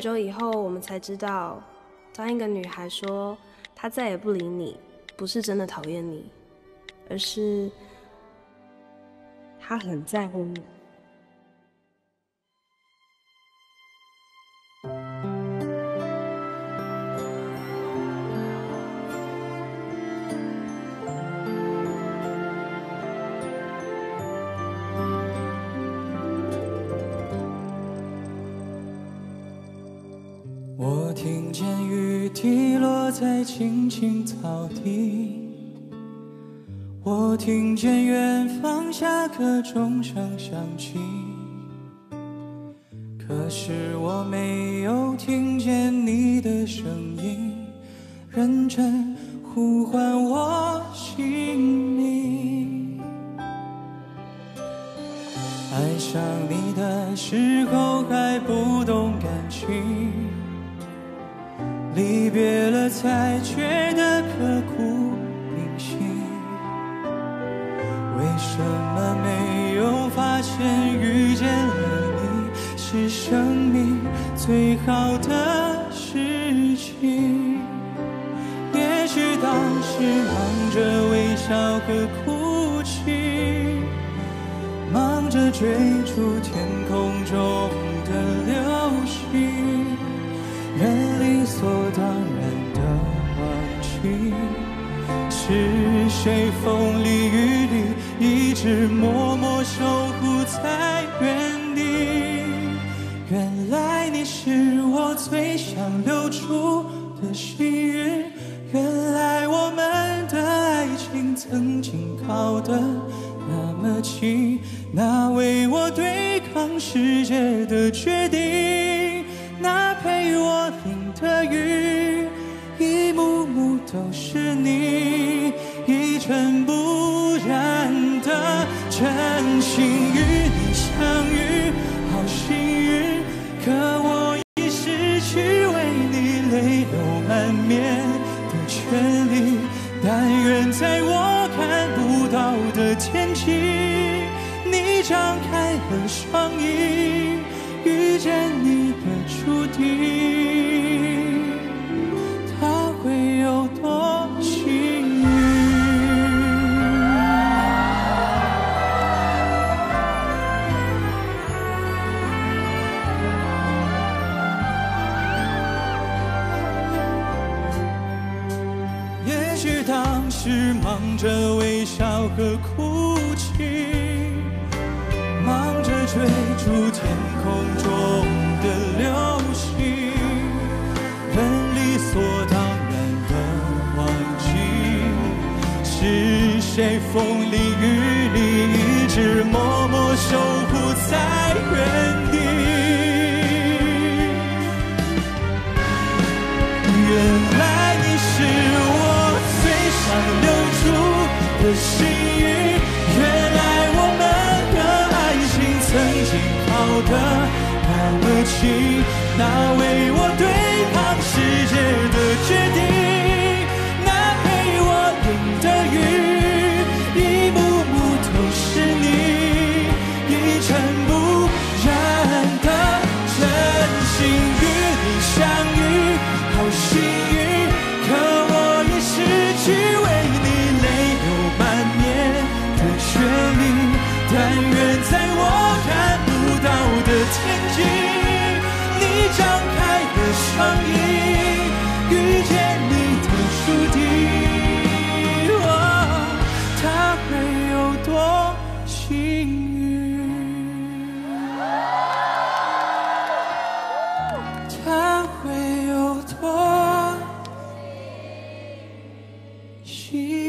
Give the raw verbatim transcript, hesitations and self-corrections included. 久以后，我们才知道，当一个女孩说她再也不理你，不是真的讨厌你，而是她很在乎你。 我听见雨滴落在青青草地，我听见远方下课钟声响起，可是我没有听见你的声音，认真呼唤我姓名。爱上你的时候还不懂感情。 离别了才觉得刻骨铭心，为什么没有发现遇见了你是生命最好的事情？也许当时忙着微笑和哭泣，忙着追逐天空中的流星。 人理所当然的忘记，是谁风里雨里一直默默守护在原地。原来你是我最想留住的幸运，原来我们的爱情曾经靠得那么近，那为我对抗世界的决定。 那陪我淋的雨，一幕幕都是你，一尘不染的真心与你相遇，好幸运。可我已失去为你泪流满面的权利，但愿在我看不到的天际，你张开了双翼，遇见你的。 注定，他会有多幸运？也许当时忙着微笑和哭泣，忙着追逐天空中。 的流星，人理所当然的忘记，是谁风里雨里一直默默守护在原地。原来你是我最想留住的幸运，原来我们的爱情曾经好的。 那么近，那为我对抗世界的决定，那陪我淋的雨，一幕幕都是你，一尘不染的真心与你相遇，好幸运。可我已失去为你泪流满面的权利，但愿在我看不到的天。 你张开的双翼，遇见你的注定，哦，他会有多幸运？他会有多幸运？